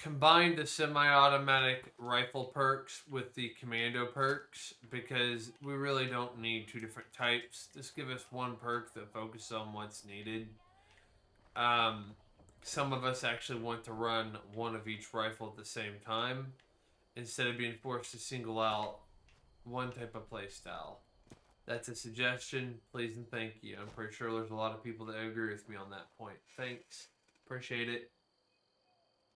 combine the semi-automatic rifle perks with the commando perks, because we really don't need two different types. Just give us one perk that focuses on what's needed. Some of us actually want to run one of each rifle at the same time instead of being forced to single out one type of play style. That's a suggestion. Please and thank you. I'm pretty sure there's a lot of people that agree with me on that point. Thanks. Appreciate it.